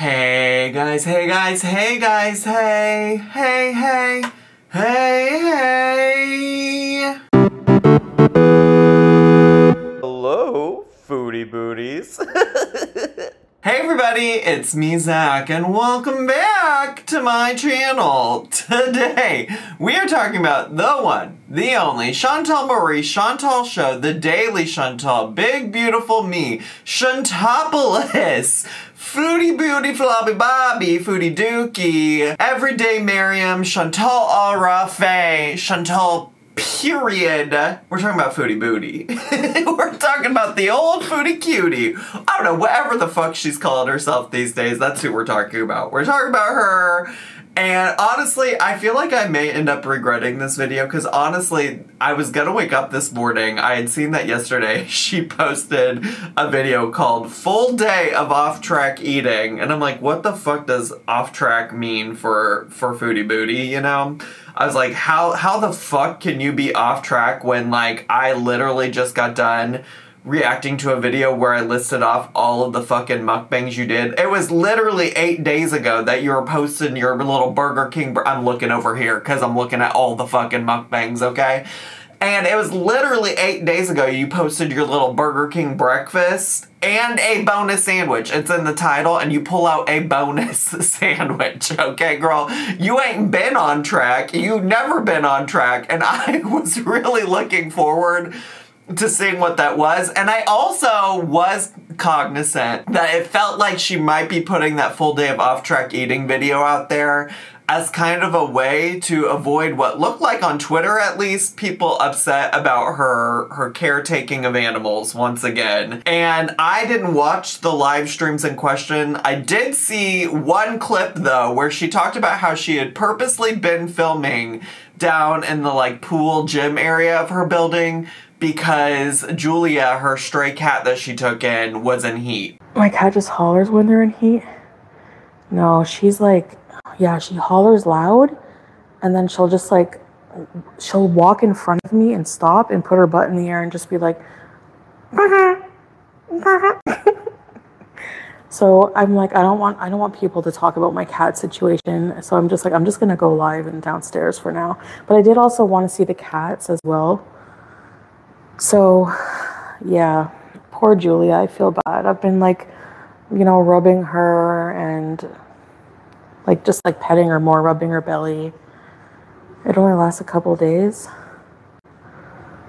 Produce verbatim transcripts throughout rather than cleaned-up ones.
Hey guys, hey guys, hey guys, hey, hey, hey, hey, hey. Hello, foodie booties. Hey everybody, it's me, Zach, and welcome back to my channel. Today, we are talking about the one, the only, Chantal Marie, Chantal Show, The Daily Chantal, Big Beautiful Me, Chantopolis, Foodie Beauty, Floppy Bobby, Foodie Dookie, Everyday Miriam, Chantal Al Rafe, Chantal period. We're talking about Foodie Booty. We're talking about the old Foodie Cutie. I don't know, whatever the fuck she's calling herself these days, that's who we're talking about. We're talking about her. And honestly, I feel like I may end up regretting this video because honestly, I was gonna wake up this morning. I had seen that yesterday she posted a video called Full Day of Off-Track Eating. And I'm like, what the fuck does off-track mean for, for Foodie Booty, you know? I was like, how, how the fuck can you be off-track when, like, I literally just got done reacting to a video where I listed off all of the fucking mukbangs you did. It was literally eight days ago that you were posting your little Burger King. Bur I'm looking over here because I'm looking at all the fucking mukbangs, okay? And it was literally eight days ago you posted your little Burger King breakfast and a bonus sandwich. It's in the title, and you pull out a bonus sandwich, okay, girl? You ain't been on track. You've never been on track, and I was really looking forward to seeing what that was. And I also was cognizant that it felt like she might be putting that full day of off-track eating video out there as kind of a way to avoid what looked like on Twitter, at least, people upset about her her caretaking of animals once again. And I didn't watch the live streams in question. I did see one clip though where she talked about how she had purposely been filming down in the like pool gym area of her building because Julia, her stray cat that she took in, was in heat. My cat just hollers when they're in heat. No, she's like, yeah, she hollers loud, and then she'll just like, she'll walk in front of me and stop and put her butt in the air and just be like, so I'm like, I don't want, I don't want people to talk about my cat situation. So I'm just like, I'm just gonna go live and downstairs for now. But I did also want to see the cats as well. So, yeah, poor Julia, I feel bad. I've been, like, you know, rubbing her and, like, just, like, petting her more, rubbing her belly. It only lasts a couple days.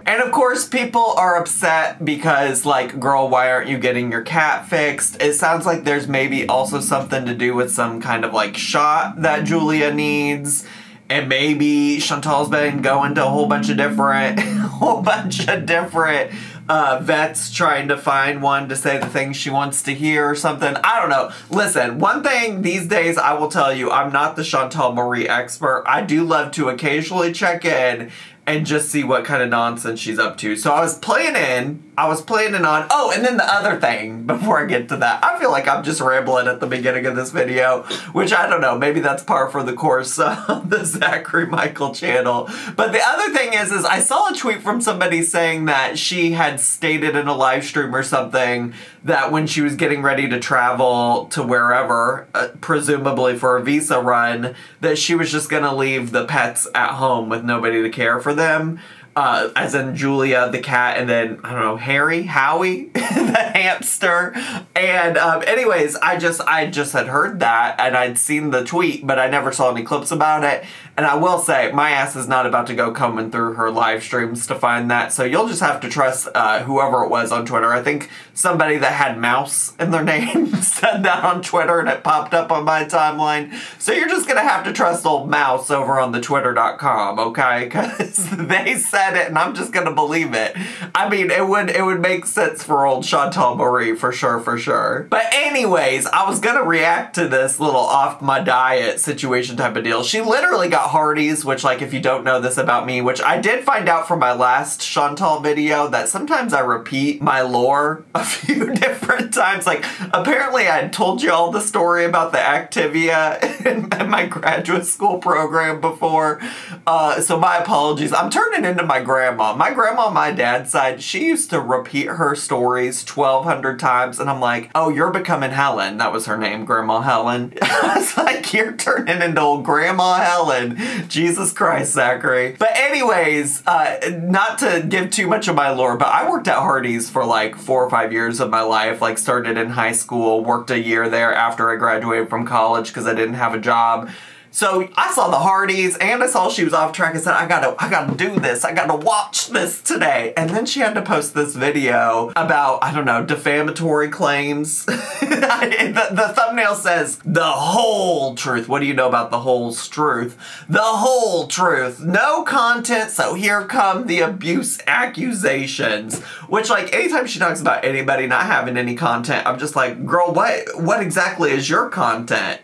And, of course, people are upset because, like, girl, why aren't you getting your cat fixed? It sounds like there's maybe also something to do with some kind of, like, shot that Julia needs. And maybe Chantal's been going to a whole bunch of different, whole bunch of different uh, vets trying to find one to say the things she wants to hear or something. I don't know. Listen, one thing these days I will tell you, I'm not the Chantal Marie expert. I do love to occasionally check in and just see what kind of nonsense she's up to. So I was planning, I was planning on, oh, and then the other thing, before I get to that, I feel like I'm just rambling at the beginning of this video, which I don't know, maybe that's par for the course of the Zachary Michael channel. But the other thing is, is I saw a tweet from somebody saying that she had stated in a live stream or something that when she was getting ready to travel to wherever, uh, presumably for a visa run, that she was just gonna leave the pets at home with nobody to care for them, uh, as in Julia, the cat, and then, I don't know, Harry, Howie, the hamster. And um, anyways, I just, I just had heard that, and I'd seen the tweet, but I never saw any clips about it. And I will say, my ass is not about to go combing through her live streams to find that, so you'll just have to trust uh, whoever it was on Twitter. I think somebody that had mouse in their name said that on Twitter, and it popped up on my timeline. So you're just gonna have to trust old mouse over on the twitter dot com, okay? Because they said it, and I'm just gonna believe it. I mean, it would it would make sense for old Chantal Marie, for sure, for sure. But anyways, I was gonna react to this little off my diet situation type of deal. She literally got Hardee's, which, like, if you don't know this about me, which I did find out from my last Chantal video, that sometimes I repeat my lore a few different times. Like, apparently I had told you all the story about the Activia in my graduate school program before, uh, so my apologies. I'm turning into my grandma. My grandma on my dad's side, she used to repeat her stories twelve hundred times, and I'm like, oh, you're becoming Helen. That was her name, Grandma Helen. I was like, you're turning into old Grandma Helen. Jesus Christ, Zachary. But anyways, uh, not to give too much of my lore, but I worked at Hardee's for like four or five years of my life, like started in high school, worked a year there after I graduated from college because I didn't have a job. So I saw the Hardee's and I saw she was off track and said, I gotta, I gotta do this. I gotta watch this today. And then she had to post this video about, I don't know, defamatory claims. the, the thumbnail says, the whole truth. What do you know about the whole truth? The whole truth. No content, so here come the abuse accusations. Which, like, anytime she talks about anybody not having any content, I'm just like, girl, what, what exactly is your content?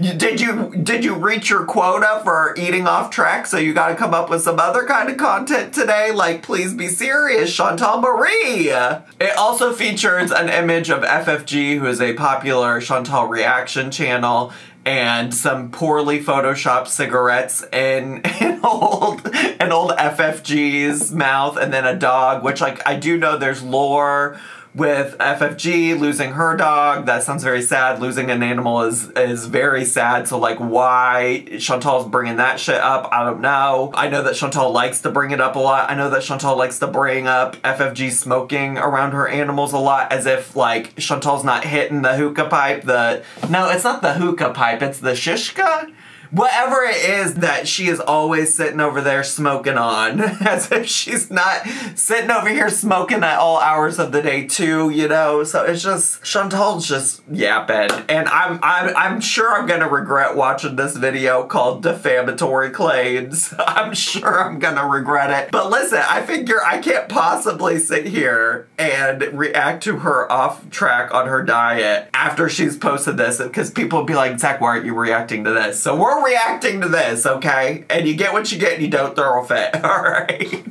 Did you did you reach your quota for eating off track, so you gotta come up with some other kind of content today? Like, please be serious, Chantal Marie. It also features an image of F F G, who is a popular Chantal reaction channel, and some poorly photoshopped cigarettes in an old, an old F F G's mouth, and then a dog, which, like, I do know there's lore with F F G losing her dog. That sounds very sad. Losing an animal is is very sad. So, like, why Chantal's bringing that shit up, I don't know. I know that Chantal likes to bring it up a lot. I know that Chantal likes to bring up F F G smoking around her animals a lot, as if, like, Chantal's not hitting the hookah pipe. The No, it's not the hookah pipe. It's the shishka? Whatever it is that she is always sitting over there smoking on, as if she's not sitting over here smoking at all hours of the day too, you know. So it's just, Chantal's just yapping, and I'm I'm I'm sure I'm gonna regret watching this video called defamatory claims. I'm sure I'm gonna regret it. But listen, I figure I can't possibly sit here and react to her off track on her diet after she's posted this, because people will be like, Zach, why aren't you reacting to this? So we're reacting to this, okay? And you get what you get and you don't throw a fit, all right?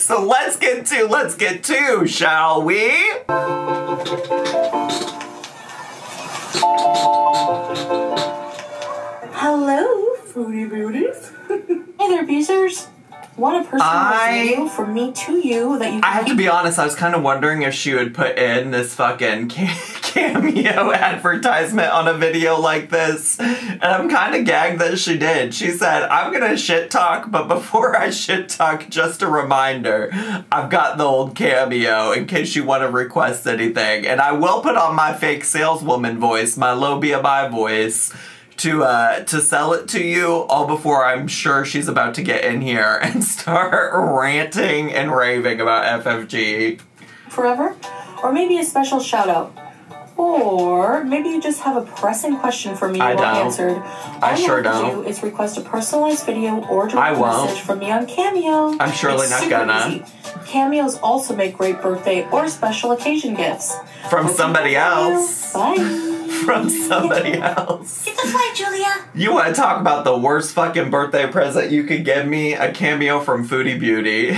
So let's get to, let's get to, shall we? Hello, Foodie Beauties. Hey there, Beezers. What a person I, was from me to you that you I have to be honest, I was kind of wondering if she would put in this fucking Cameo advertisement on a video like this. And I'm kind of gagged that she did. She said, I'm gonna shit talk, but before I shit talk, just a reminder, I've got the old Cameo in case you want to request anything. And I will put on my fake saleswoman voice, my low B M I voice, to uh, to sell it to you, all before I'm sure she's about to get in here and start ranting and raving about F F G. Forever? Or maybe a special shout out. Or maybe you just have a pressing question for me you I want don't. answered. All I sure don't. All you do is request a personalized video or direct message from me on Cameo. I'm surely it's not gonna. Easy. Cameos also make great birthday or special occasion gifts. From Hope somebody else. Bye. From somebody else. Get the flight, Julia. You want to talk about the worst fucking birthday present you could give me? A cameo from Foodie Beauty.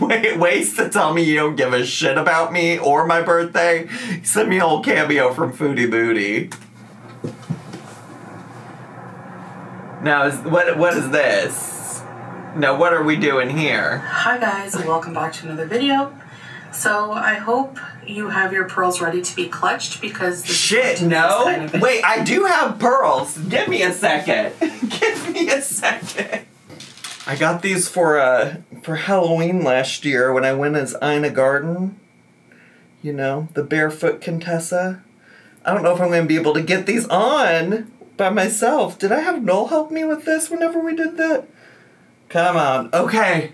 Wait, ways to tell me you don't give a shit about me or my birthday? Send me a whole cameo from Foodie Beauty. Now, is, what what is this? Now, what are we doing here? Hi, guys, and welcome back to another video. So, I hope you have your pearls ready to be clutched, because this shit, no. Kind of wait, I do have pearls. Give me a second. Give me a second. I got these for uh for Halloween last year when I went as Ina Garten. You know, the barefoot Contessa. I don't know if I'm going to be able to get these on by myself. Did I have Noel help me with this whenever we did that? Come on. Okay.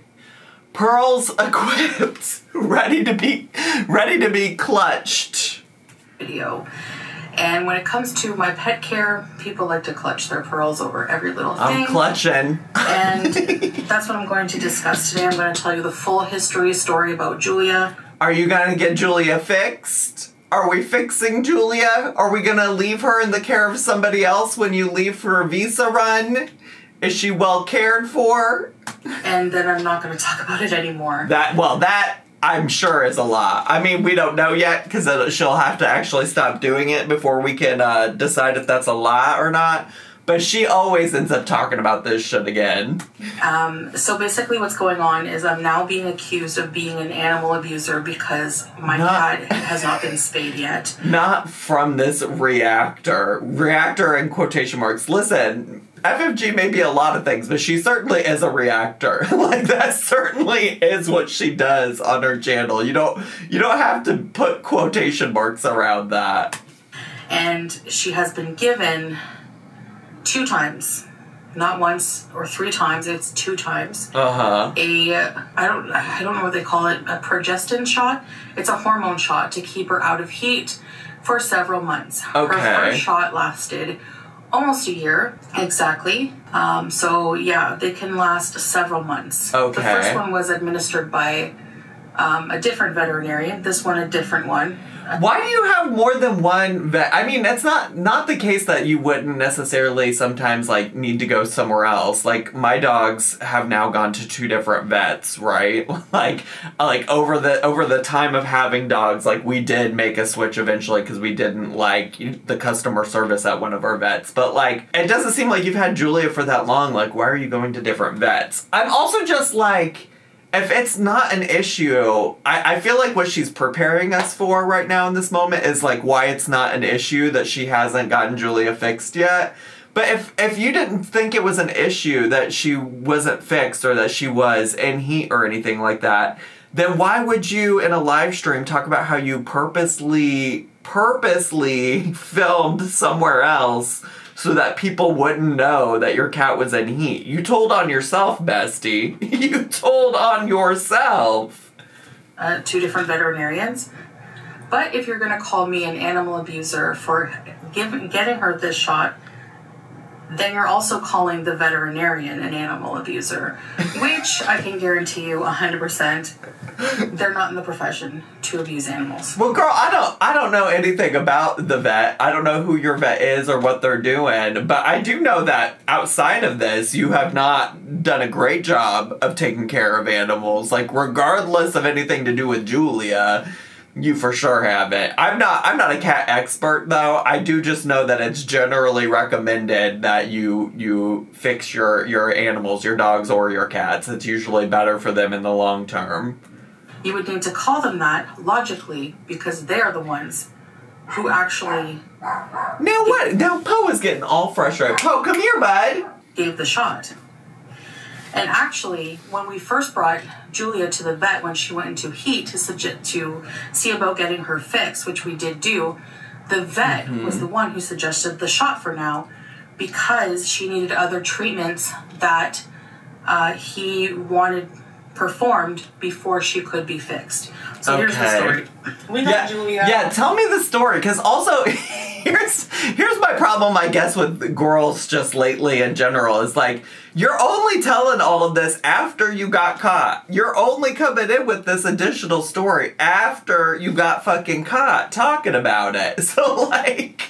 Pearls equipped, ready to be, ready to be clutched. Video. And when it comes to my pet care, people like to clutch their pearls over every little thing. I'm clutching. And that's what I'm going to discuss today. I'm going to tell you the full history story about Julia. Are you going to get Julia fixed? Are we fixing Julia? Are we going to leave her in the care of somebody else when you leave for a visa run? Is she well cared for? And then I'm not going to talk about it anymore. That, well, that I'm sure is a lie. I mean, we don't know yet, because she'll have to actually stop doing it before we can uh, decide if that's a lie or not. But she always ends up talking about this shit again. Um, so basically what's going on is I'm now being accused of being an animal abuser because my not, cat has not been spayed yet. Not from this reactor. Reactor in quotation marks. Listen, F F G may be a lot of things, but she certainly is a reactor. Like, that certainly is what she does on her channel. You don't, you don't have to put quotation marks around that. And she has been given... two times, not once or three times. It's two times. Uh huh. A I don't I don't know what they call it. A progestin shot. It's a hormone shot to keep her out of heat for several months. Okay. Her first shot lasted almost a year exactly. Um. So yeah, they can last several months. Okay. The first one was administered by um, a different veterinarian. This one, a different one. Why do you have more than one vet? I mean, that's not, not the case that you wouldn't necessarily sometimes, like, need to go somewhere else. Like, my dogs have now gone to two different vets, right? Like, like over the over the time of having dogs, like, we did make a switch eventually because we didn't like the customer service at one of our vets. But, like, it doesn't seem like you've had Julia for that long. Like, why are you going to different vets? I'm also just, like... if it's not an issue, I, I feel like what she's preparing us for right now in this moment is, like, why it's not an issue that she hasn't gotten Julia fixed yet. But if, if you didn't think it was an issue that she wasn't fixed or that she was in heat or anything like that, then why would you, in a live stream, talk about how you purposely, purposely filmed somewhere else so that people wouldn't know that your cat was in heat? You told on yourself, bestie. You told on yourself. Uh, two different veterinarians. But if you're going to call me an animal abuser for giving, getting her this shot, then you're also calling the veterinarian an animal abuser, which I can guarantee you one hundred percent they're not in the profession to abuse animals. Well, girl, I don't I don't know anything about the vet. I don't know who your vet is or what they're doing, but I do know that outside of this, you have not done a great job of taking care of animals, like, regardless of anything to do with Julia. You for sure haven't. I'm not I'm not a cat expert, though. I do just know that it's generally recommended that you you fix your, your animals, your dogs or your cats. It's usually better for them in the long term. You would need to call them that logically because they're the ones who actually... Now what? Now Poe is getting all frustrated. Poe, come here, bud. Gave the shot. And actually, when we first brought Julia to the vet when she went into heat to subject to see about getting her fixed, which we did do, the vet mm-hmm. was the one who suggested the shot for now because she needed other treatments that uh, he wanted performed before she could be fixed. So okay. Here's the story. We got yeah. Julia. Yeah, tell me the story, because also... Here's, here's my problem, I guess, with girls just lately in general. Is like, you're only telling all of this after you got caught. You're only coming in with this additional story after you got fucking caught talking about it. So, like,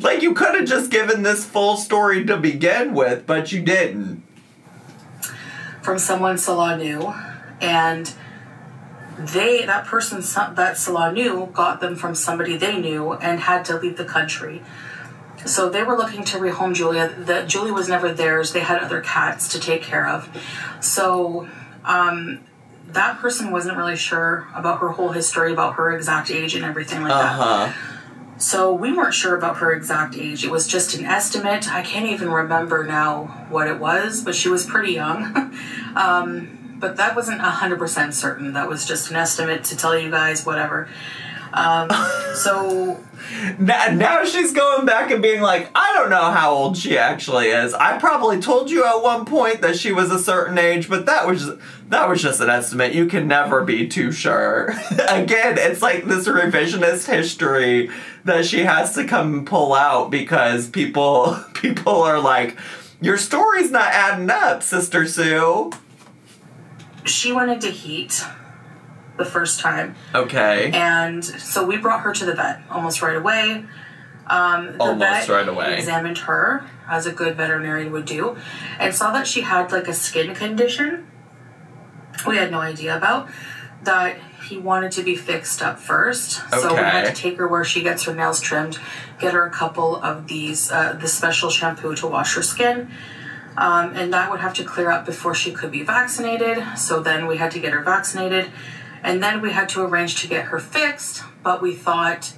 like you could have just given this full story to begin with, but you didn't. From someone Salah knew, and... They, that person that Salah knew got them from somebody they knew and had to leave the country. So they were looking to rehome Julia. The, Julia was never theirs. They had other cats to take care of. So um, that person wasn't really sure about her whole history, about her exact age and everything like uh-huh. that. So we weren't sure about her exact age. It was just an estimate. I can't even remember now what it was, but she was pretty young. um... But that wasn't one hundred percent certain. That was just an estimate to tell you guys, whatever. Um, so... now, now she's going back and being like, I don't know how old she actually is. I probably told you at one point that she was a certain age, but that was that was just an estimate. You can never be too sure. Again, it's like this revisionist history that she has to come and pull out because people, people are like, your story's not adding up, Sister Sue. She went into heat the first time. Okay. And so we brought her to the vet almost right away. Um, the almost vet right away. Examined her, as a good veterinarian would do, and saw that she had, like, a skin condition we had no idea about, that he wanted to be fixed up first. Okay. So we had to take her where she gets her nails trimmed, get her a couple of these, uh, the special shampoo to wash her skin. Um, and that would have to clear up before she could be vaccinated. So then we had to get her vaccinated. And then we had to arrange to get her fixed. But we thought,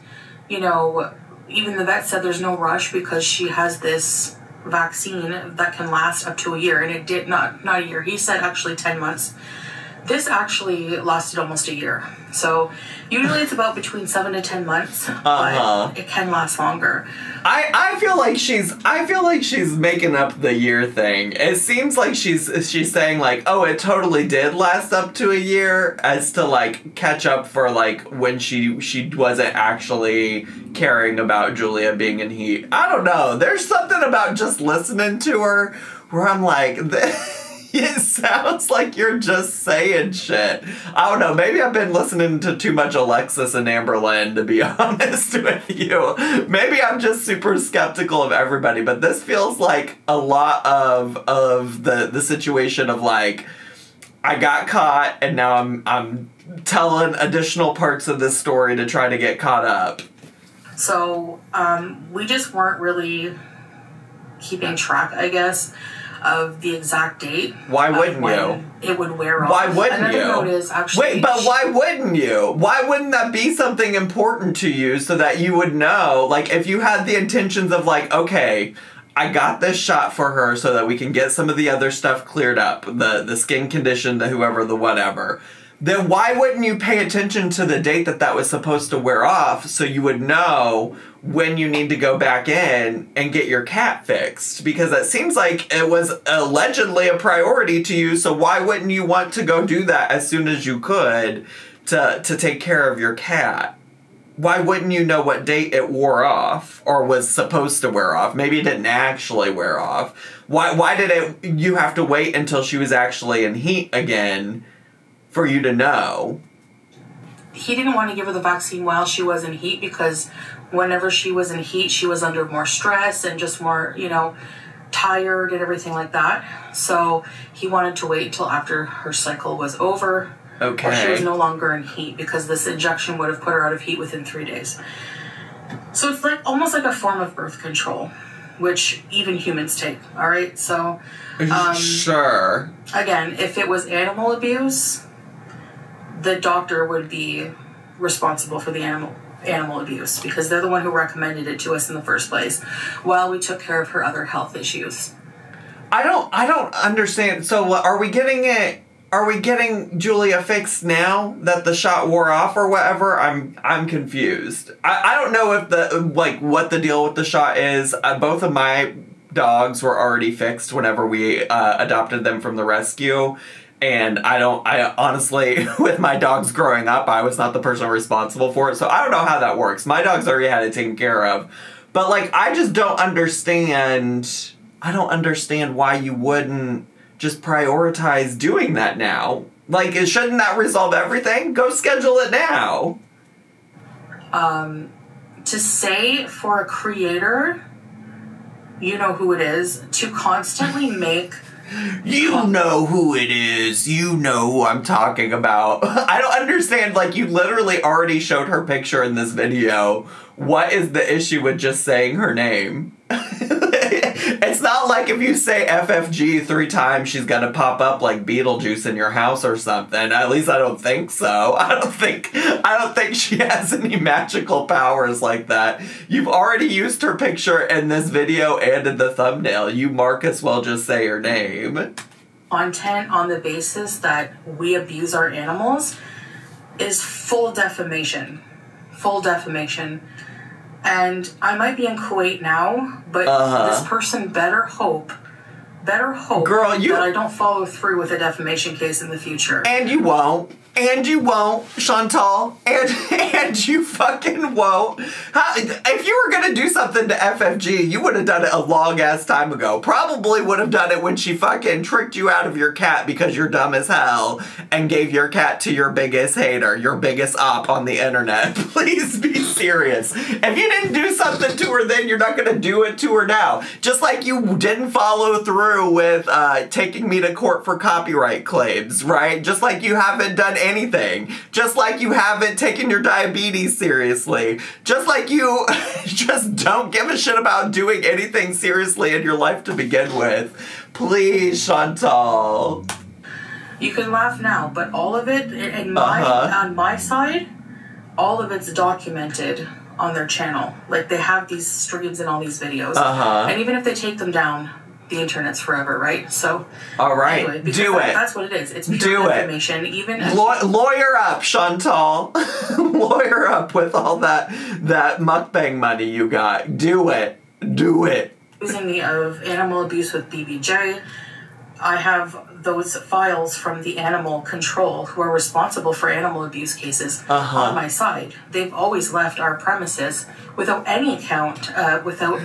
you know, even the vet said there's no rush because she has this vaccine that can last up to a year. And it did not, not a year. He said actually ten months. This actually lasted almost a year. So usually it's about between seven to ten months, uh-huh. but it can last longer. I, I feel like she's I feel like she's making up the year thing. It seems like she's she's saying like, oh, it totally did last up to a year, as to like catch up for like when she she wasn't actually caring about Julia being in heat. I don't know. There's something about just listening to her where I'm like, this. It sounds like you're just saying shit. I don't know. Maybe I've been listening to too much Alexis and Amber Lynn, to be honest with you. Maybe I'm just super skeptical of everybody, but this feels like a lot of of the the situation of like, I got caught and now I'm I'm telling additional parts of this story to try to get caught up. So um, we just weren't really keeping track, I guess, of the exact date. Why wouldn't you? It would wear off. Why wouldn't you? Another note is actually... Wait, but why wouldn't you? Why wouldn't that be something important to you so that you would know? Like, if you had the intentions of like, okay, I got this shot for her so that we can get some of the other stuff cleared up, the, the skin condition, the whoever, the whatever, then why wouldn't you pay attention to the date that that was supposed to wear off so you would know when you need to go back in and get your cat fixed? Because it seems like it was allegedly a priority to you, so why wouldn't you want to go do that as soon as you could to, to take care of your cat? Why wouldn't you know what date it wore off or was supposed to wear off? Maybe it didn't actually wear off. Why, why did it, you have to wait until she was actually in heat again for you to know? He didn't want to give her the vaccine while she was in heat because whenever she was in heat, she was under more stress and just more, you know, tired and everything like that. So he wanted to wait till after her cycle was over. Okay. Or she was no longer in heat, because this injection would have put her out of heat within three days. So it's like almost like a form of birth control, which even humans take. All right. So um, sure. Again, if it was animal abuse, the doctor would be responsible for the animal animal abuse because they're the one who recommended it to us in the first place while we took care of her other health issues. I don't I don't understand. So are we getting it are we getting Julia fixed now that the shot wore off or whatever? I'm I'm confused. I, I don't know if the like what the deal with the shot is. Uh, both of my dogs were already fixed whenever we uh, adopted them from the rescue. And I don't, I honestly, with my dogs growing up, I was not the person responsible for it. So I don't know how that works. My dogs already had it taken care of. But like, I just don't understand. I don't understand why you wouldn't just prioritize doing that now. Like, shouldn't that resolve everything? Go schedule it now. Um, to say for a creator, you know who it is, to constantly make... You know who it is. You know who I'm talking about. I don't understand. Like, you literally already showed her picture in this video. What is the issue with just saying her name? It's not like if you say F F G three times, she's gonna pop up like Beetlejuice in your house or something. At least I don't think so. I don't think I don't think she has any magical powers like that. You've already used her picture in this video and in the thumbnail. You might as well just say her name. Content on the basis that we abuse our animals is full defamation. Full defamation. And I might be in Kuwait now, but uh-huh. this person better hope, better hope Girl, you... that I don't follow through with a defamation case in the future. And you won't. And you won't, Chantal. And and you fucking won't. How, if you were going to do something to F F G, you would have done it a long-ass time ago. Probably would have done it when she fucking tricked you out of your cat because you're dumb as hell and gave your cat to your biggest hater, your biggest op on the internet. Please be serious. If you didn't do something to her then, you're not going to do it to her now. Just like you didn't follow through with uh, taking me to court for copyright claims, right? Just like you haven't done anything anything. Just like you haven't taken your diabetes seriously. Just like you just don't give a shit about doing anything seriously in your life to begin with. Please, Chantal. You can laugh now, but all of it, in my, uh-huh. on my side, all of it's documented on their channel. Like, they have these streams and all these videos. Uh-huh. And even if they take them down, the internet's forever, right? So, all right, anyway, do that, it. That's what it is. It's pure information. It. Even Law lawyer up, Chantal. Lawyer up with all that that mukbang money you got. Do it. Do it. Accusing me of animal abuse with B B J. I have those files from the animal control who are responsible for animal abuse cases uh-huh. on my side. They've always left our premises without any account, uh, without.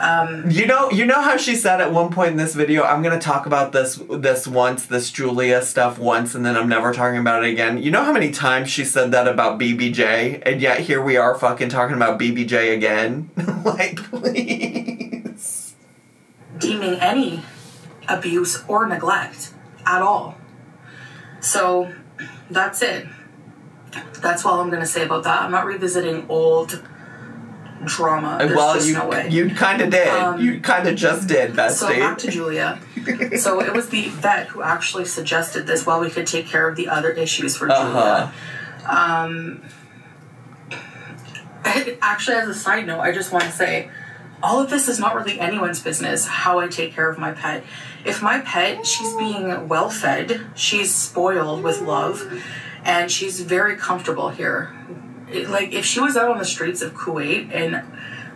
Um, you know, you know how she said at one point in this video, I'm gonna talk about this, this once, this Julia stuff once, and then I'm never talking about it again. You know how many times she said that about B B J, and yet here we are fucking talking about B B J again? Like, please. Deeming any abuse or neglect at all. So, that's it. That's all I'm gonna say about that. I'm not revisiting old drama. There's well, just you, no way. You kind of did. Um, you kind of just did. Bestie. So back to Julia. So it was the vet who actually suggested this while we could take care of the other issues for uh-huh. Julia. Um, actually, as a side note, I just want to say all of this is not really anyone's business, how I take care of my pet. If my pet, she's being well fed, she's spoiled with love, and she's very comfortable here. Like, if she was out on the streets of Kuwait in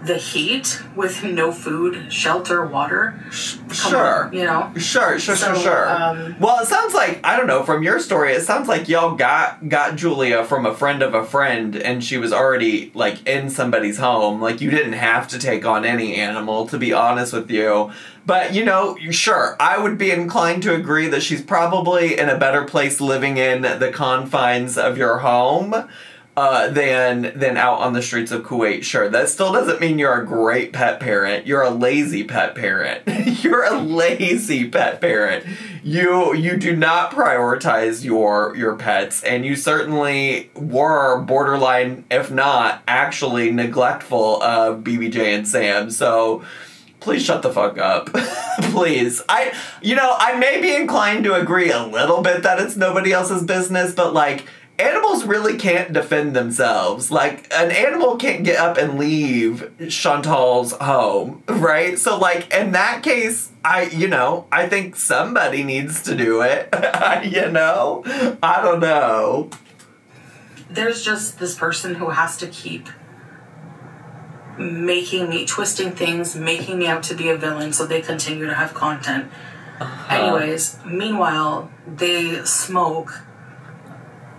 the heat with no food, shelter, water, sure, on, you know, sure, sure, so, sure, sure. Um, well, it sounds like I don't know from your story. It sounds like y'all got got Julia from a friend of a friend, and she was already like in somebody's home. Like, you didn't have to take on any animal, to be honest with you. But, you know, sure, I would be inclined to agree that she's probably in a better place living in the confines of your home. Uh, than, than out on the streets of Kuwait. Sure, that still doesn't mean you're a great pet parent. You're a lazy pet parent. You're a lazy pet parent. You you do not prioritize your, your pets, and you certainly were borderline, if not actually neglectful of B B J and Sam. So, please shut the fuck up. Please. I, you know, I may be inclined to agree a little bit that it's nobody else's business, but like, animals really can't defend themselves. Like, an animal can't get up and leave Chantal's home, right? So, like, in that case, I, you know, I think somebody needs to do it, you know? I don't know. There's just this person who has to keep making me, twisting things, making me out to be a villain so they continue to have content. Uh-huh. Anyways, meanwhile, they smoke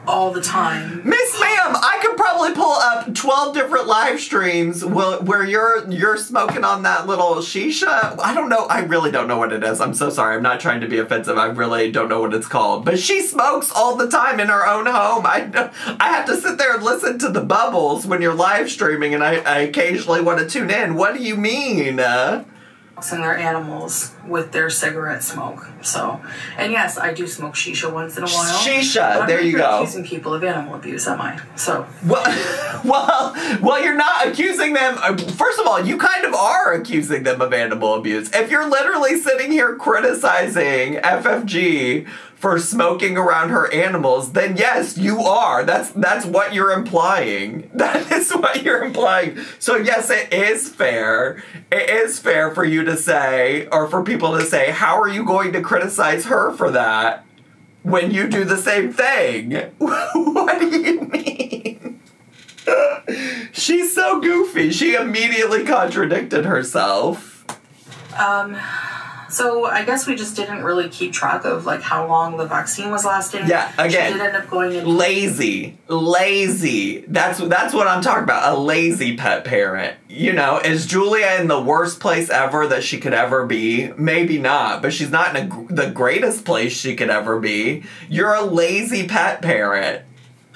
all the time. Miss Ma'am, I could probably pull up twelve different live streams where you're you're smoking on that little shisha. I don't know. I really don't know what it is. I'm so sorry. I'm not trying to be offensive. I really don't know what it's called. But she smokes all the time in her own home. I, I have to sit there and listen to the bubbles when you're live streaming, and I, I occasionally want to tune in. What do you mean? Uh, and their animals with their cigarette smoke. So, and yes, I do smoke shisha once in a while. Shisha, there you go. I'm not accusing people of animal abuse, am I? So, well, well, well, you're not accusing them. First of all, you kind of are accusing them of animal abuse. If you're literally sitting here criticizing F F G for smoking around her animals, then yes, you are. That's that's what you're implying. That is what you're implying. So yes, it is fair. It is fair for you to say, or for people to say, how are you going to criticize her for that when you do the same thing? What do you mean? She's so goofy. She immediately contradicted herself. Um... So I guess we just didn't really keep track of like how long the vaccine was lasting. Yeah, again, she did end up going in lazy, lazy. That's that's what I'm talking about. A lazy pet parent. You know, is Julia in the worst place ever that she could ever be? Maybe not, but she's not in a, the greatest place she could ever be. You're a lazy pet parent.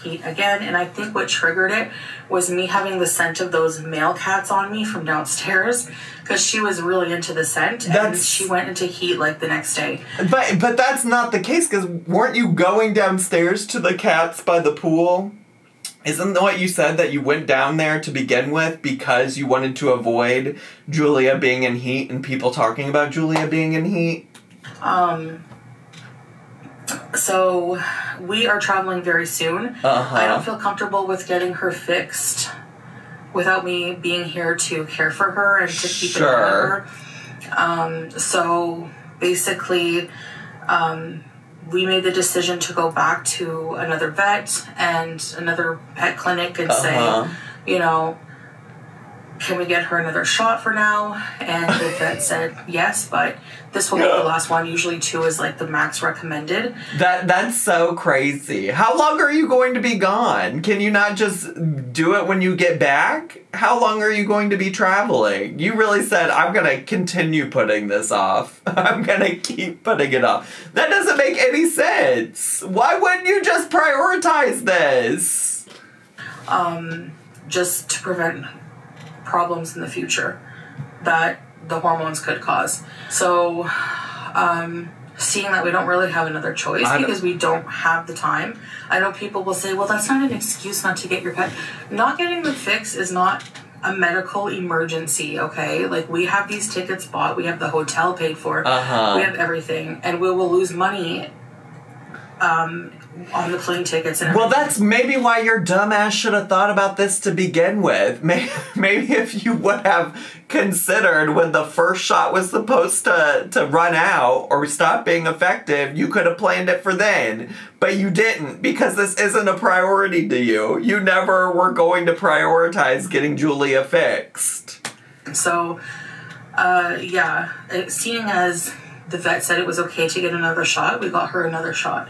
eat again. And I think what triggered it was me having the scent of those male cats on me from downstairs, because she was really into the scent, and that's, she went into heat like the next day. But but that's not the case, because weren't you going downstairs to the cats by the pool? Isn't what you said that you went down there to begin with because you wanted to avoid Julia being in heat and people talking about Julia being in heat? Um... So, we are traveling very soon. Uh-huh. I don't feel comfortable with getting her fixed without me being here to care for her and to keep sure. an eye on her. Um, so, basically, um, we made the decision to go back to another vet and another pet clinic and uh-huh. say, you know, can we get her another shot for now? And the vet said yes, but this will be yeah. the last one. Usually two is like the max recommended. That That's so crazy. How long are you going to be gone? Can you not just do it when you get back? How long are you going to be traveling? You really said, I'm going to continue putting this off. I'm going to keep putting it off. That doesn't make any sense. Why wouldn't you just prioritize this? Um, just to prevent problems in the future that the hormones could cause. So, um, seeing that we don't really have another choice because we don't have the time. I know people will say, well, that's not an excuse not to get your pet. Not getting the fix is not a medical emergency, okay? Like, we have these tickets bought, we have the hotel paid for, uh-huh. we have everything, and we will lose money um, on the plane tickets and everything. Well, that's maybe why your dumbass should have thought about this to begin with. Maybe, maybe if you would have considered when the first shot was supposed to, to run out or stop being effective, you could have planned it for then. But you didn't, because this isn't a priority to you. You never were going to prioritize getting Julia fixed. So, uh, yeah, it, seeing as the vet said it was okay to get another shot, we got her another shot.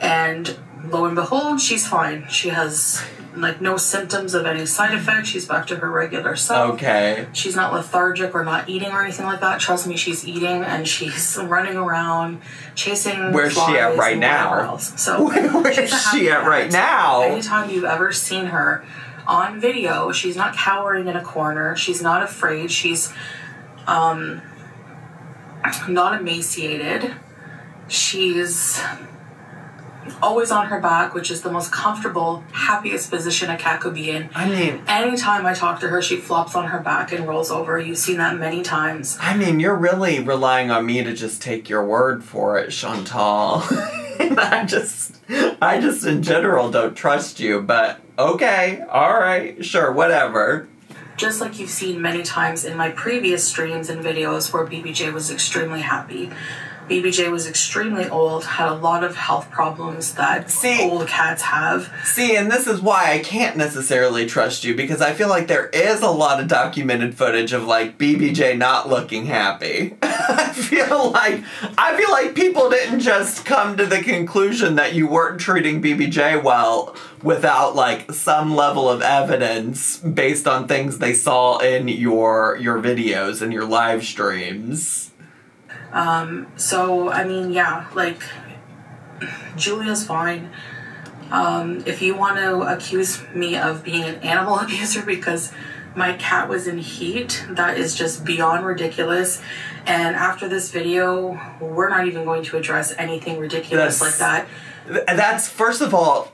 And lo and behold, she's fine. She has, like, no symptoms of any side effects. She's back to her regular self. Okay. She's not lethargic or not eating or anything like that. Trust me, she's eating and she's running around chasing Where's flies she at right now? Else. So Where's she at right now? Anytime you've ever seen her on video, she's not cowering in a corner. She's not afraid. She's, um... not emaciated. She's always on her back, which is the most comfortable, happiest position a cat could be in. I mean, anytime I talk to her, she flops on her back and rolls over. You've seen that many times. I mean, you're really relying on me to just take your word for it, Chantal. I just, I just in general don't trust you, but okay, all right, sure, whatever. Just like you've seen many times in my previous streams and videos where B B J was extremely happy. B B J was extremely old, had a lot of health problems that see, old cats have. See, and this is why I can't necessarily trust you, because I feel like there is a lot of documented footage of, like, B B J not looking happy. I feel like I feel like people didn't just come to the conclusion that you weren't treating B B J well without, like, some level of evidence based on things they saw in your your videos and your live streams. Um, so, I mean, yeah, like, Julia's fine. Um, if you want to accuse me of being an animal abuser because my cat was in heat, that is just beyond ridiculous. And after this video, we're not even going to address anything ridiculous that's, like that. That's, first of all,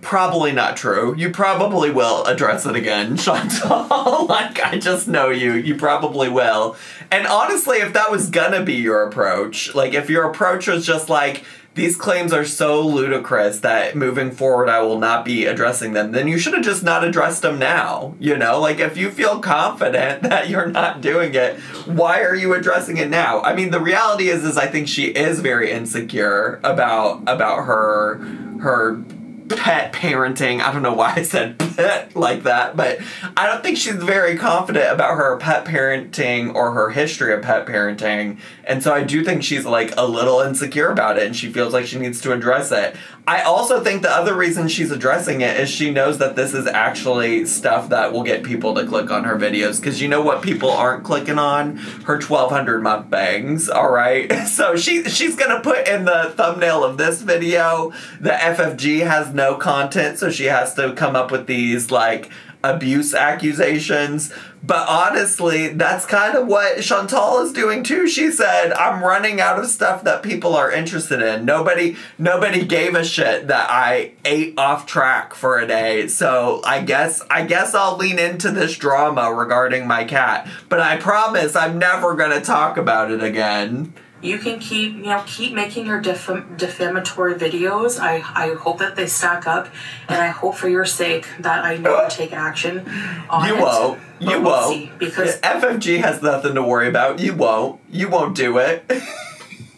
probably not true. You probably will address it again, Chantal. Like, I just know you. You probably will. And honestly, if that was gonna be your approach, like, if your approach was just like, these claims are so ludicrous that moving forward I will not be addressing them, then you should have just not addressed them now. You know, like, if you feel confident that you're not doing it, why are you addressing it now? I mean, the reality is, is I think she is very insecure about, about her, her pet parenting. I don't know why I said pet like that, but I don't think she's very confident about her pet parenting or her history of pet parenting. And so I do think she's, like, a little insecure about it and she feels like she needs to address it. I also think the other reason she's addressing it is she knows that this is actually stuff that will get people to click on her videos, because you know what people aren't clicking on? Her twelve hundred mukbangs, all right? So she she's going to put in the thumbnail of this video that F F G has no content, so she has to come up with these, like, abuse accusations. But honestly, that's kind of what Chantal is doing too. She said, I'm running out of stuff that people are interested in. Nobody, nobody gave a shit that I ate off track for a day. So I guess, I guess I'll lean into this drama regarding my cat, but I promise I'm never going to talk about it again. You can keep, you know, keep making your defam defamatory videos. I, I hope that they stack up, and I hope for your sake that I know you take action on it. You won't. You won't. We'll see, because F F G has nothing to worry about. You won't. You won't do it. And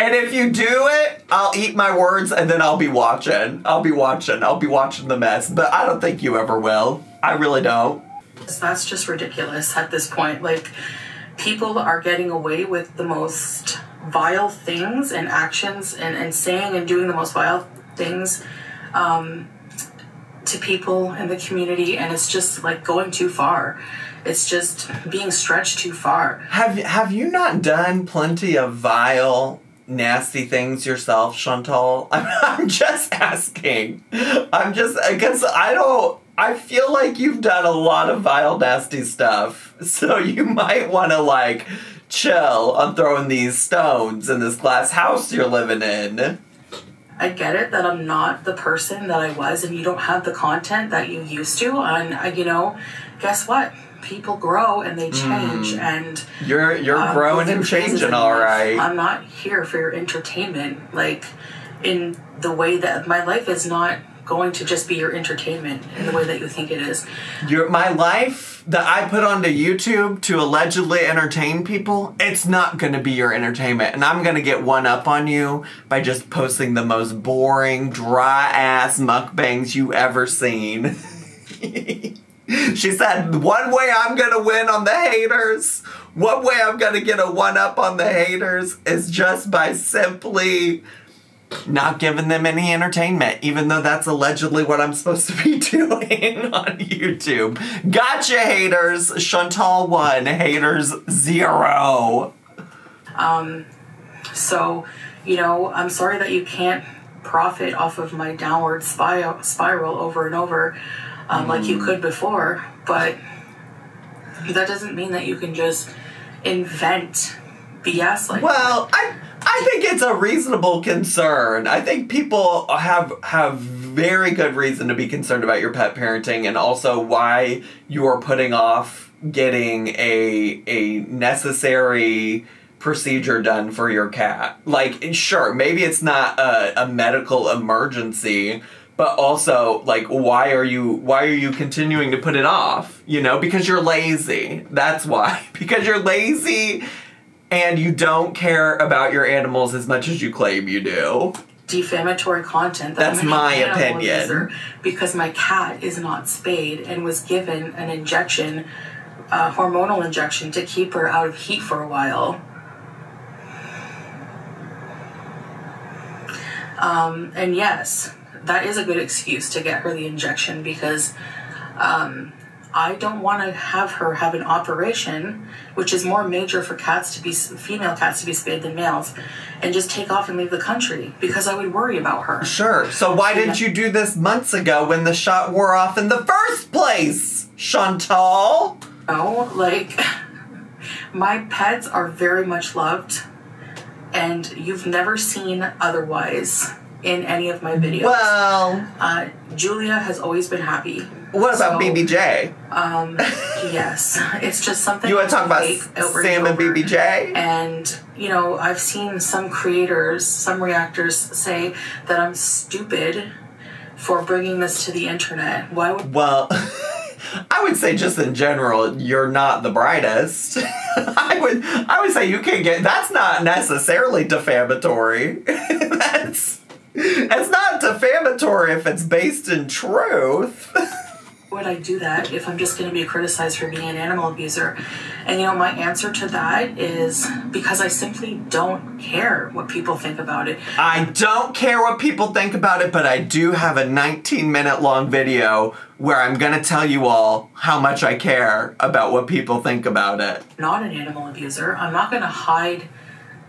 if you do it, I'll eat my words, and then I'll be watching. I'll be watching. I'll be watching the mess. But I don't think you ever will. I really don't. That's just ridiculous at this point. Like, people are getting away with the most vile things and actions and, and saying and doing the most vile things um, to people in the community. And it's just like going too far. It's just being stretched too far. Have, have you not done plenty of vile, nasty things yourself, Chantal? I'm, I'm just asking. I'm just, because I don't, I feel like you've done a lot of vile, nasty stuff, so you might want to, like, chill on throwing these stones in this glass house you're living in. I get it that I'm not the person that I was, and you don't have the content that you used to, and, you know, guess what? People grow and they change, mm. and... You're, you're uh, growing and changing, all right. I'm not here for your entertainment, like, in the way that my life is not going to just be your entertainment in the way that you think it is. Your, my life that I put onto YouTube to allegedly entertain people, it's not going to be your entertainment. And I'm going to get one up on you by just posting the most boring, dry-ass mukbangs you ever seen. She said, one way I'm going to win on the haters, one way I'm going to get a one-up on the haters is just by simply not giving them any entertainment, even though that's allegedly what I'm supposed to be doing on YouTube. Gotcha, haters. Chantal one, haters zero. Um, so, you know, I'm sorry that you can't profit off of my downward spir spiral over and over um, mm. like you could before, but that doesn't mean that you can just invent B S like well, that. I... I think it's a reasonable concern. I think people have have very good reason to be concerned about your pet parenting, and also why you are putting off getting a a necessary procedure done for your cat. Like, sure, maybe it's not a, a medical emergency, but also, like, why are you why are you continuing to put it off? You know, because you're lazy. That's why. Because you're lazy. And you don't care about your animals as much as you claim you do. Defamatory content. That That's my opinion. Because my cat is not spayed and was given an injection, a hormonal injection, to keep her out of heat for a while. Um, and yes, that is a good excuse to get her the injection, because Um, I don't want to have her have an operation, which is more major for cats to be, female cats to be spayed than males, and just take off and leave the country, because I would worry about her. Sure. So why didn't you do this months ago when the shot wore off in the first place, Chantal? No, like, my pets are very much loved, and you've never seen otherwise in any of my videos. Well, uh, Julia has always been happy. What about so, B B J? Um, yes, it's just something you want to talk about. Sam and B B J, and you know, I've seen some creators, some reactors say that I'm stupid for bringing this to the internet. Why would? Well, I would say just in general, you're not the brightest. I would, I would say you can't get. That's not necessarily defamatory. that's it's not defamatory if it's based in truth. Would I do that if I'm just going to be criticized for being an animal abuser? And you know, my answer to that is because I simply don't care what people think about it. I don't care what people think about it, but I do have a nineteen minute long video where I'm going to tell you all how much I care about what people think about it. Not an animal abuser. I'm not going to hide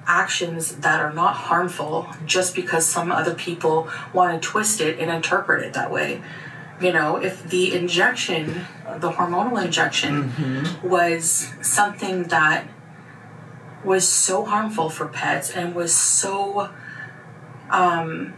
actions that are not harmful just because some other people want to twist it and interpret it that way. You know, if the injection, the hormonal injection, mm-hmm. was something that was so harmful for pets and was so, um,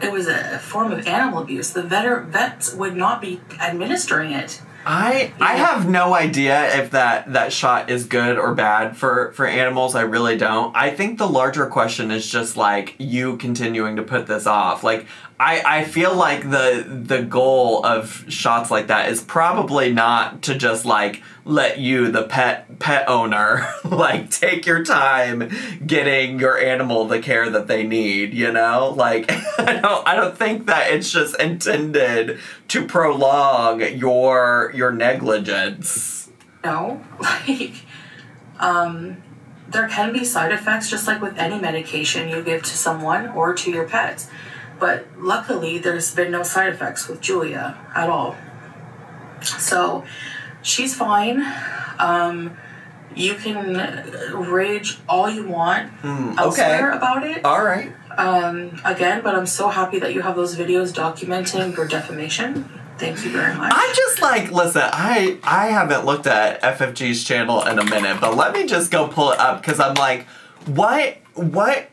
it was a form of animal abuse, the vet vets would not be administering it. I I have no idea if that, that shot is good or bad for, for animals. I really don't. I think the larger question is just, like, you continuing to put this off. Like, I, I feel like the the goal of shots like that is probably not to just, like, let you, the pet pet owner, like, take your time getting your animal the care that they need, you know? Like, I don't, I don't think that it's just intended to prolong your your negligence. No, like, um, there can be side effects, just like with any medication you give to someone or to your pets. But luckily, there's been no side effects with Julia at all. So she's fine. Um, you can rage all you want mm, elsewhere okay. about it. All right. Um, again, but I'm so happy that you have those videos documenting your defamation. Thank you very much. I just, like, listen, I, I haven't looked at F F G's channel in a minute, but let me just go pull it up because I'm like, what, what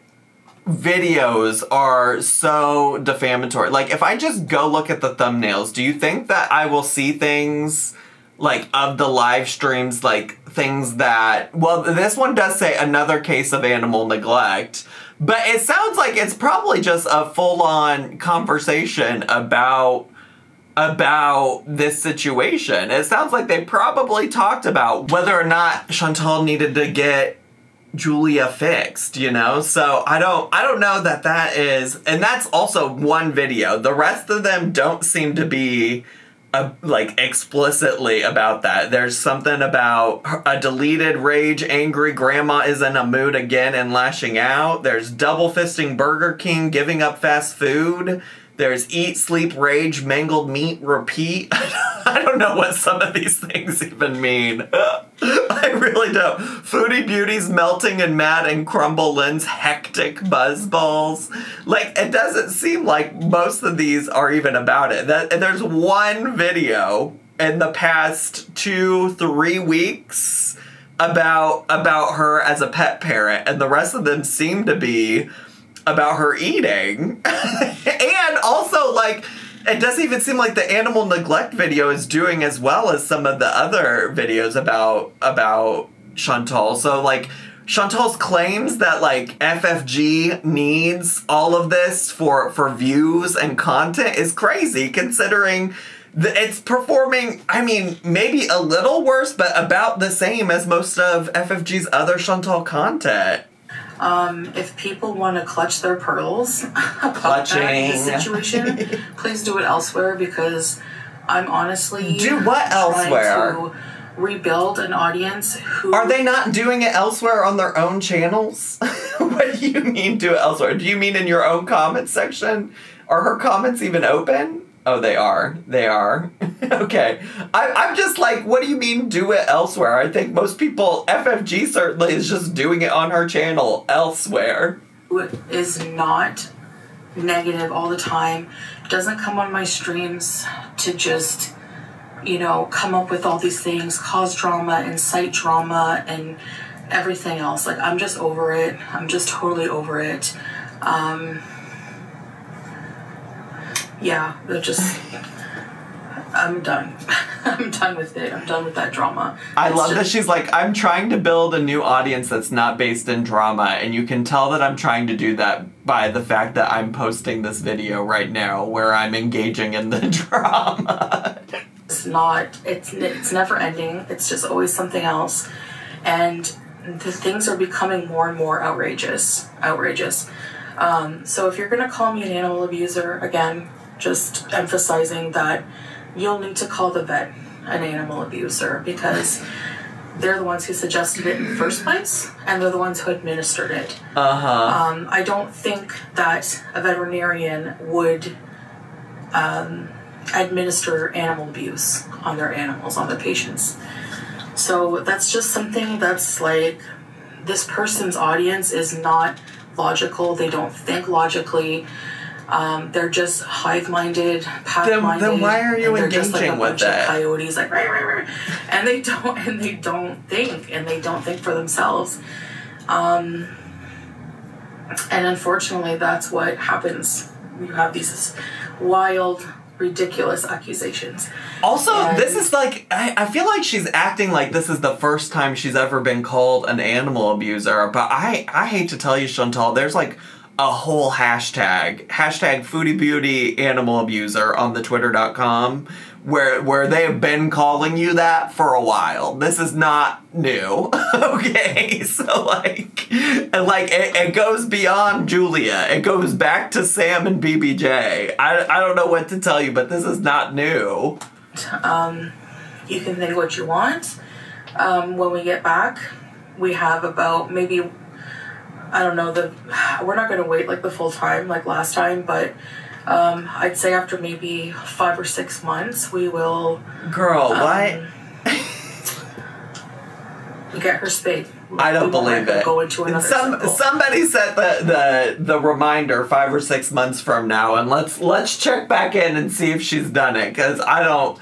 videos are so defamatory? Like, if I just go look at the thumbnails, do you think that I will see things, like, of the live streams, like, things that... Well, this one does say another case of animal neglect, but it sounds like it's probably just a full-on conversation about... about this situation. It sounds like they probably talked about whether or not Chantal needed to get Julia fixed, you know? So I don't, I don't know that that is, and that's also one video. The rest of them don't seem to be uh, like explicitly about that. There's something about a deleted rage, angry grandma is in a mood again and lashing out. There's double fisting Burger King, giving up fast food. There's eat, sleep, rage, mangled meat, repeat. I don't know what some of these things even mean. I really don't. Foodie Beauty's melting and mad and crumble Lynn's hectic buzz balls. Like, it doesn't seem like most of these are even about it. That, and there's one video in the past two, three weeks about, about her as a pet parent, and the rest of them seem to be about her eating. And also, like, it doesn't even seem like the animal neglect video is doing as well as some of the other videos about about Chantal. So, like, Chantal's claims that, like, F F G needs all of this for, for views and content is crazy, considering it's performing, I mean, maybe a little worse, but about the same as most of F F G's other Chantal content. Um, if people want to clutch their pearls about this situation, please do it elsewhere, because I'm honestly do what elsewhere to rebuild an audience who... Are they not doing it elsewhere on their own channels? What do you mean do it elsewhere? Do you mean in your own comments section? Are her comments even open? Oh, they are. They are. Okay. I, I'm just like, what do you mean do it elsewhere? I think most people, F F G certainly is just doing it on her channel elsewhere. Is not negative all the time. Doesn't come on my streams to just, you know, come up with all these things, cause drama, incite drama, and everything else. Like, I'm just over it. I'm just totally over it. Um... Yeah, they're just, I'm done. I'm done with it. I'm done with that drama. I it's love just, that she's like, I'm trying to build a new audience that's not based in drama, and you can tell that I'm trying to do that by the fact that I'm posting this video right now where I'm engaging in the drama. It's not, it's, it's never ending. It's just always something else. And the things are becoming more and more outrageous. Outrageous. Um, so if you're going to call me an animal abuser, again, just emphasizing that you'll need to call the vet an animal abuser, because they're the ones who suggested it in the first place, and they're the ones who administered it. Uh-huh. Um, I don't think that a veterinarian would um, administer animal abuse on their animals, on their patients. So that's just something that's, like, this person's audience is not logical. They don't think logically. Um, they're just hive-minded, pack-minded. Then, then why are you engaging just like a bunch with that? Of coyotes, like right, right, right, and they don't, and they don't think, and they don't think for themselves. Um, and unfortunately, that's what happens. You have these wild, ridiculous accusations. Also, and this is like, I, I feel like she's acting like this is the first time she's ever been called an animal abuser. But I, I hate to tell you, Chantal, there's like a whole hashtag, hashtag Foodie Beauty Animal Abuser on the Twitter dot com, where where they have been calling you that for a while. This is not new, okay? So like, and like it, it goes beyond Julia. It goes back to Sam and B B J. I I don't know what to tell you, but this is not new. Um, you can think what you want. Um, when we get back, we have about maybe, I don't know, the we're not going to wait like the full time like last time, but um, I'd say after maybe five or six months, we will. Girl, um, what? Get her spayed. I don't believe it. Go into another Some, somebody set the, the the reminder five or six months from now, and let's let's check back in and see if she's done it, because I don't.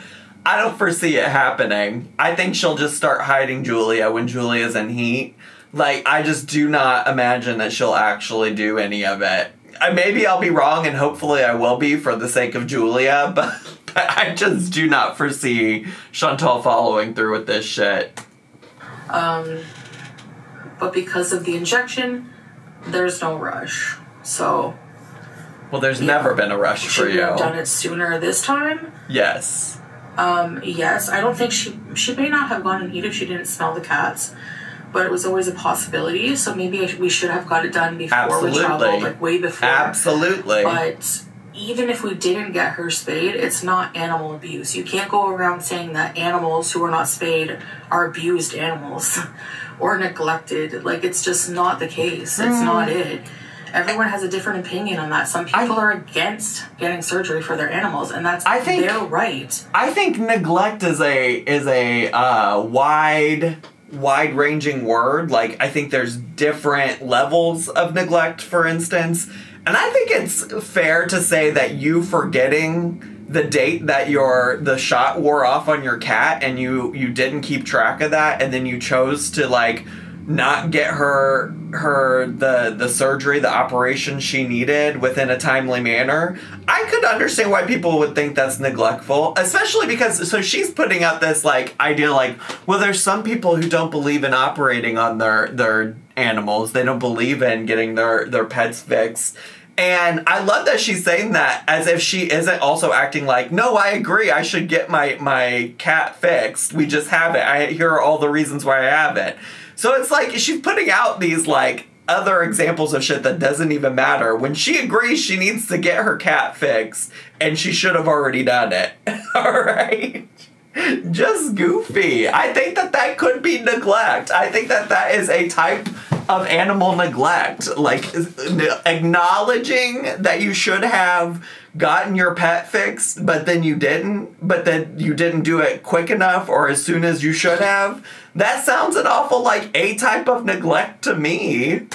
I don't foresee it happening. I think she'll just start hiding Julia when Julia's in heat. Like, I just do not imagine that she'll actually do any of it. I, maybe I'll be wrong, and hopefully I will be for the sake of Julia, but, but I just do not foresee Chantal following through with this shit. Um, but because of the injection, there's no rush, so... Well, there's yeah, never been a rush for you. Should we have done it sooner this time? Yes. Um, yes, I don't think she... She may not have gone and eat if she didn't smell the cats, but it was always a possibility, so maybe we should have got it done before Absolutely. we traveled, like way before. Absolutely. But even if we didn't get her spayed, it's not animal abuse. You can't go around saying that animals who are not spayed are abused animals or neglected. Like, it's just not the case. It's mm. not it. Everyone has a different opinion on that. Some people I, are against getting surgery for their animals, and that's I think, their right. I think neglect is a is a uh, wide... wide-ranging word. Like, I think there's different levels of neglect, for instance, and I think it's fair to say that you forgetting the date that your the shot wore off on your cat, and you you didn't keep track of that, and then you chose to like not get her her the the surgery, the operation she needed within a timely manner. I could understand why people would think that's neglectful, especially because so she's putting out this like idea like, well, there's some people who don't believe in operating on their their animals. They don't believe in getting their their pets fixed. And I love that she's saying that as if she isn't also acting like, no, I agree, I should get my my cat fixed. We just haven't. I here are all the reasons why I haven't. So it's like she's putting out these like other examples of shit that doesn't even matter when she agrees she needs to get her cat fixed and she should have already done it. All right. Just goofy. I think that that could be neglect. I think that that is a type of animal neglect. Like acknowledging that you should have gotten your pet fixed, but then you didn't, but then you didn't do it quick enough or as soon as you should have. That sounds an awful like a type of neglect to me.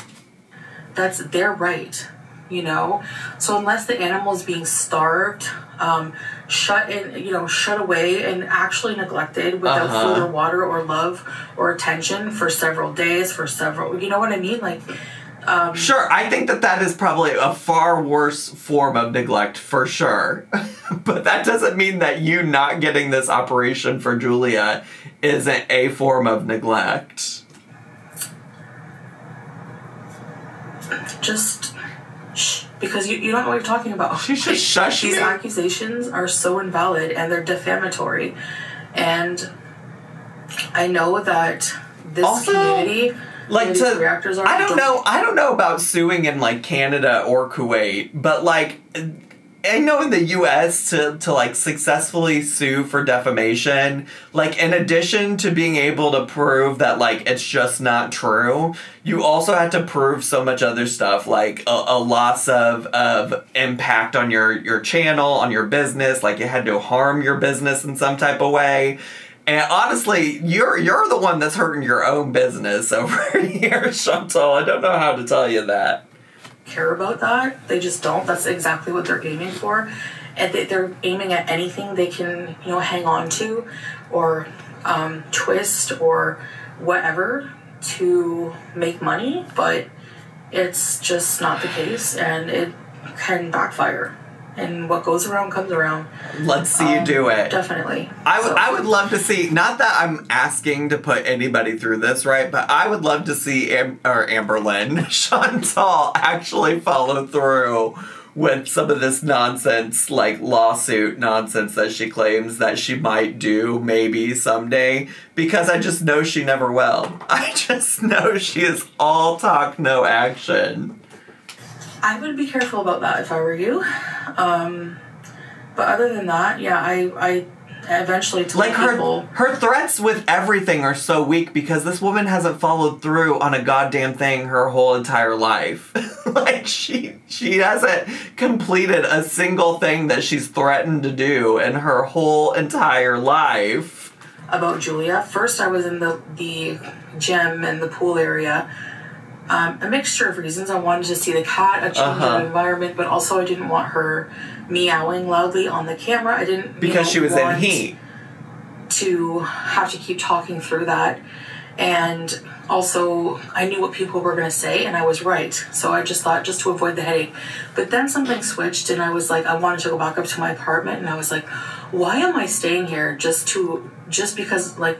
That's their right, you know? So unless the animal is being starved, um, shut in, you know, shut away and actually neglected without uh-huh. food or water or love or attention for several days, for several, you know what I mean? Like, um, sure. I think that that is probably a far worse form of neglect for sure. But that doesn't mean that you not getting this operation for Julia isn't a form of neglect. Just shh, because you, you don't know what you're talking about. You should shush These me. accusations are so invalid and they're defamatory. And I know that this also, community... Like to, reactors are I don't know. I don't know about suing in like Canada or Kuwait, but like, I know in the U S to to like successfully sue for defamation, like in addition to being able to prove that like it's just not true, you also have to prove so much other stuff, like a, a loss of of impact on your your channel, on your business, like it had to harm your business in some type of way. And honestly, you're you're the one that's hurting your own business over here, Chantal. I don't know how to tell you that. Care about that? They just don't. That's exactly what they're aiming for, and they, they're aiming at anything they can, you know, hang on to, or um, twist, or whatever to make money. But it's just not the case, and it can backfire. And what goes around comes around. Let's see um, you do it. Definitely. I, w so. I would love to see, not that I'm asking to put anybody through this, right? But I would love to see Am or Amberlynn, Chantal actually follow through with some of this nonsense, like lawsuit nonsense that she claims that she might do maybe someday, because I just know she never will. I just know she is all talk, no action. I would be careful about that if I were you. Um, but other than that, yeah, I, I eventually told like her, people... Her threats with everything are so weak because this woman hasn't followed through on a goddamn thing her whole entire life. Like, she, she hasn't completed a single thing that she's threatened to do in her whole entire life. About Julia, first I was in the, the gym and the pool area. Um, a mixture of reasons. I wanted to see the cat, a change uh-huh. in the environment, but also I didn't want her meowing loudly on the camera. I didn't because she was in heat to have to keep talking through that, and also I knew what people were going to say, and I was right. So I just thought just to avoid the headache. But then something switched, and I was like, I wanted to go back up to my apartment, and I was like, why am I staying here just to just because like.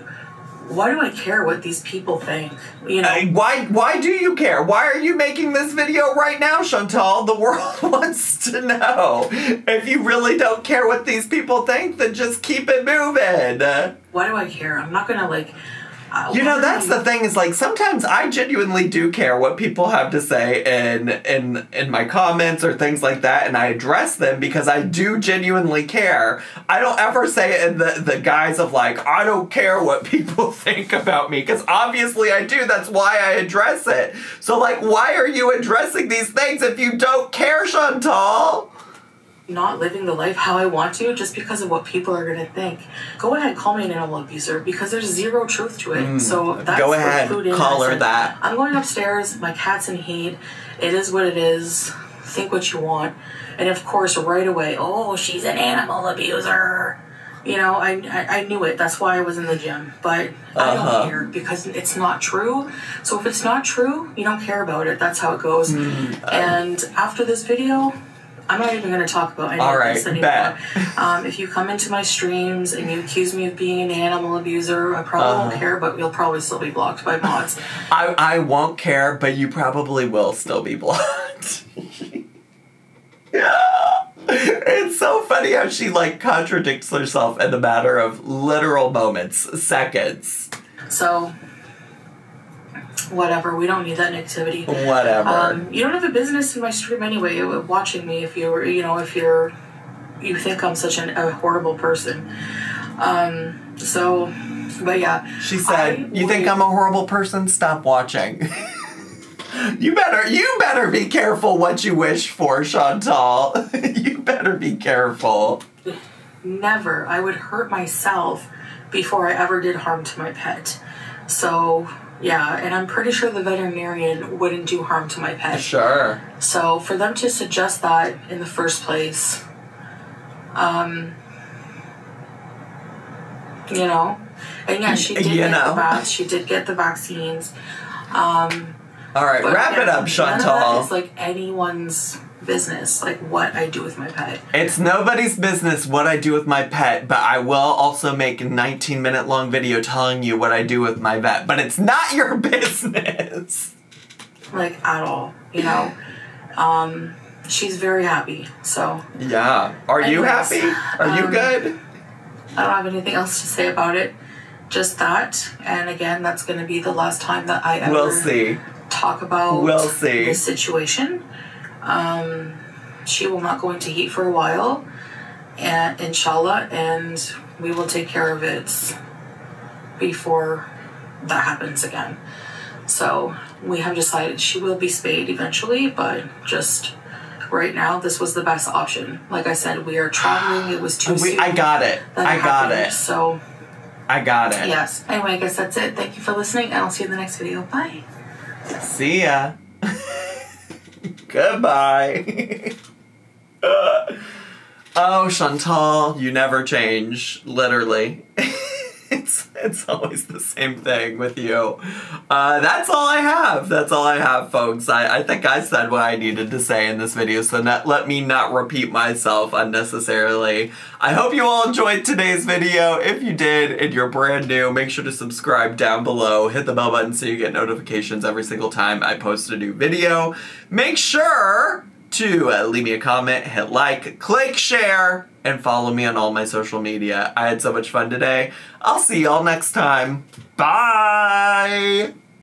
Why do I care what these people think? You know, uh, why why do you care? Why are you making this video right now, Chantal? The world wants to know. If you really don't care what these people think, then just keep it moving. Why do I care? I'm not gonna like... Uh, you know, that's the thing is like, sometimes I genuinely do care what people have to say in, in, in my comments or things like that. And I address them because I do genuinely care. I don't ever say it in the, the guise of like, I don't care what people think about me. Because obviously I do. That's why I address it. So like, why are you addressing these things if you don't care, Chantal? Not living the life how I want to just because of what people are going to think. Go ahead, call me an animal abuser because there's zero truth to it. Mm, so that's go ahead, call her that. I'm going upstairs. My cat's in heat. It is what it is. Think what you want. And of course, right away, oh, she's an animal abuser. You know, I, I, I knew it. That's why I was in the gym. But uh-huh. I don't care because it's not true. So if it's not true, you don't care about it. That's how it goes. Mm, uh, and after this video... I'm not even going to talk about any All right, of this anymore. Um, if you come into my streams and you accuse me of being an animal abuser, I probably uh-huh. won't care, but you'll probably still be blocked by mods. I, I won't care, but you probably will still be blocked. Yeah. It's so funny how she, like, contradicts herself in the matter of literal moments, seconds. So... Whatever, we don't need that negativity. Whatever. Um, you don't have a business in my stream anyway. Watching me, if you were, you know, if you're, you think I'm such an, a horrible person. Um. So, but yeah. She said, "You think I'm a horrible person? Stop watching." You better, you better be careful what you wish for, Chantal. You better be careful. Never. I would hurt myself before I ever did harm to my pet. So. Yeah, and I'm pretty sure the veterinarian wouldn't do harm to my pet. Sure. So for them to suggest that in the first place, um, you know, and yeah, she did you get know. the bath, she did get the vaccines. Um, All right, wrap again, it up, Chantal. It's like anyone's business, like what I do with my pet. It's nobody's business what I do with my pet, but I will also make a nineteen minute long video telling you what I do with my vet, but it's not your business. Like at all, you know? Um, she's very happy, so. Yeah. Are Anyways, you happy? Are um, you good? I don't have anything else to say about it. Just that, and again, that's gonna be the last time that I ever we'll see. talk about we'll see. this situation. Um, she will not go into heat for a while, and inshallah, and we will take care of it before that happens again. So we have decided she will be spayed eventually, but just right now, this was the best option. Like I said, we are traveling. It was too we, soon. I got it. I got happened, it. So I got it. Yes. Anyway, I guess that's it. Thank you for listening, and I'll see you in the next video. Bye. See ya. Goodbye. uh, oh, Chantal, you never change. Literally. It's, it's always the same thing with you. Uh, that's all I have. That's all I have, folks. I, I think I said what I needed to say in this video, so not, let me not repeat myself unnecessarily. I hope you all enjoyed today's video. If you did and you're brand new, make sure to subscribe down below. Hit the bell button so you get notifications every single time I post a new video. Make sure to uh, leave me a comment, hit like, click share, and follow me on all my social media. I had so much fun today. I'll see y'all next time. Bye!